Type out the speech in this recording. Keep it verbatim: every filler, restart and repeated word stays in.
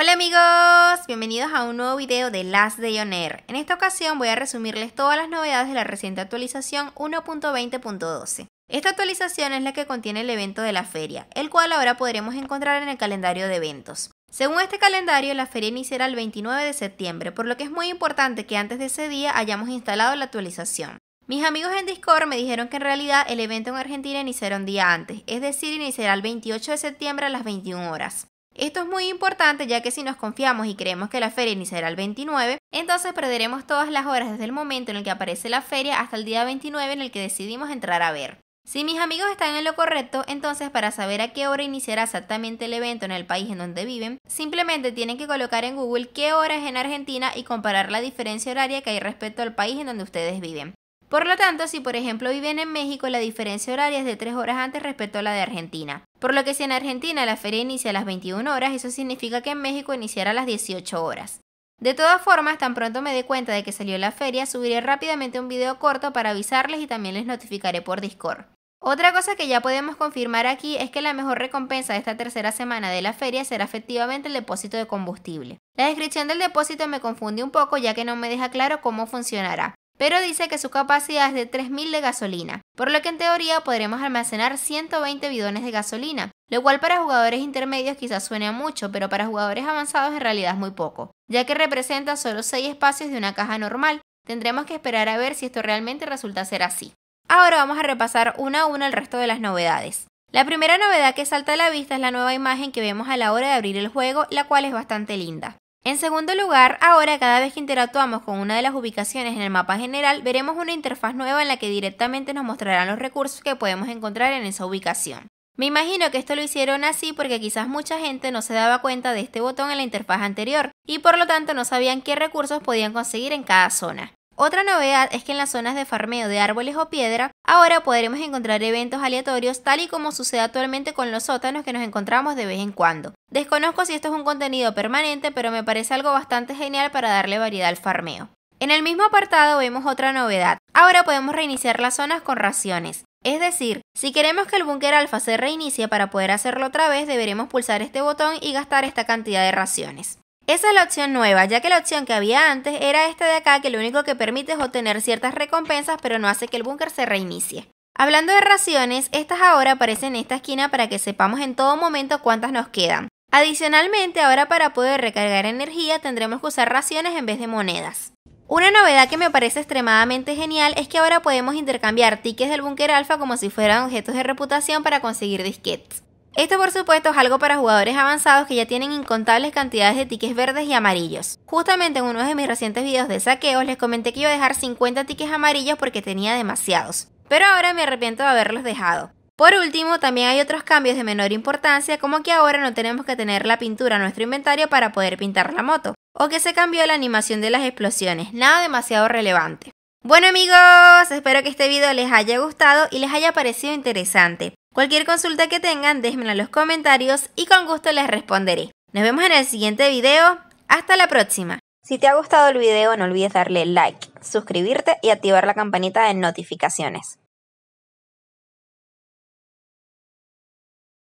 Hola amigos, bienvenidos a un nuevo video de Last Day on Earth. En esta ocasión voy a resumirles todas las novedades de la reciente actualización uno punto veinte punto doce. Esta actualización es la que contiene el evento de la feria, el cual ahora podremos encontrar en el calendario de eventos. Según este calendario, la feria iniciará el veintinueve de septiembre, por lo que es muy importante que antes de ese día hayamos instalado la actualización. Mis amigos en Discord me dijeron que en realidad el evento en Argentina iniciará un día antes, es decir, iniciará el veintiocho de septiembre a las veintiuna horas. Esto es muy importante ya que si nos confiamos y creemos que la feria iniciará el veintinueve, entonces perderemos todas las horas desde el momento en el que aparece la feria hasta el día veintinueve en el que decidimos entrar a ver. Si mis amigos están en lo correcto, entonces para saber a qué hora iniciará exactamente el evento en el país en donde viven, simplemente tienen que colocar en Google qué hora es en Argentina y comparar la diferencia horaria que hay respecto al país en donde ustedes viven. Por lo tanto, si por ejemplo viven en México, la diferencia horaria es de tres horas antes respecto a la de Argentina. Por lo que si en Argentina la feria inicia a las veintiuna horas, eso significa que en México iniciará a las dieciocho horas. De todas formas, tan pronto me dé cuenta de que salió la feria, subiré rápidamente un video corto para avisarles y también les notificaré por Discord. Otra cosa que ya podemos confirmar aquí es que la mejor recompensa de esta tercera semana de la feria será efectivamente el depósito de combustible. La descripción del depósito me confunde un poco ya que no me deja claro cómo funcionará, pero dice que su capacidad es de tres mil de gasolina, por lo que en teoría podremos almacenar ciento veinte bidones de gasolina, lo cual para jugadores intermedios quizás suene a mucho, pero para jugadores avanzados en realidad es muy poco, ya que representa solo seis espacios de una caja normal. Tendremos que esperar a ver si esto realmente resulta ser así. Ahora vamos a repasar una a una el resto de las novedades. La primera novedad que salta a la vista es la nueva imagen que vemos a la hora de abrir el juego, la cual es bastante linda. En segundo lugar, ahora cada vez que interactuamos con una de las ubicaciones en el mapa general, veremos una interfaz nueva en la que directamente nos mostrarán los recursos que podemos encontrar en esa ubicación. Me imagino que esto lo hicieron así porque quizás mucha gente no se daba cuenta de este botón en la interfaz anterior y por lo tanto no sabían qué recursos podían conseguir en cada zona. Otra novedad es que en las zonas de farmeo de árboles o piedra, ahora podremos encontrar eventos aleatorios tal y como sucede actualmente con los sótanos que nos encontramos de vez en cuando. Desconozco si esto es un contenido permanente, pero me parece algo bastante genial para darle variedad al farmeo. En el mismo apartado vemos otra novedad. Ahora podemos reiniciar las zonas con raciones. Es decir, si queremos que el búnker alfa se reinicie para poder hacerlo otra vez, deberemos pulsar este botón y gastar esta cantidad de raciones. Esa es la opción nueva, ya que la opción que había antes era esta de acá, que lo único que permite es obtener ciertas recompensas, pero no hace que el búnker se reinicie. Hablando de raciones, estas ahora aparecen en esta esquina para que sepamos en todo momento cuántas nos quedan. Adicionalmente, ahora para poder recargar energía tendremos que usar raciones en vez de monedas. Una novedad que me parece extremadamente genial es que ahora podemos intercambiar tickets del búnker alfa como si fueran objetos de reputación para conseguir disquetes. Esto por supuesto es algo para jugadores avanzados que ya tienen incontables cantidades de tickets verdes y amarillos. Justamente en uno de mis recientes videos de saqueos les comenté que iba a dejar cincuenta tickets amarillos porque tenía demasiados, pero ahora me arrepiento de haberlos dejado. Por último, también hay otros cambios de menor importancia, como que ahora no tenemos que tener la pintura en nuestro inventario para poder pintar la moto, o que se cambió la animación de las explosiones, nada demasiado relevante. Bueno amigos, espero que este video les haya gustado y les haya parecido interesante. Cualquier consulta que tengan, déjenmela en los comentarios y con gusto les responderé. Nos vemos en el siguiente video. Hasta la próxima. Si te ha gustado el video, no olvides darle like, suscribirte y activar la campanita de notificaciones.